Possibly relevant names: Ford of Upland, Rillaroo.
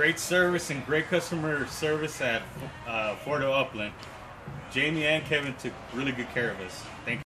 Great service and great customer service at Ford of Upland. Jamie and Kevin took really good care of us. Thank you.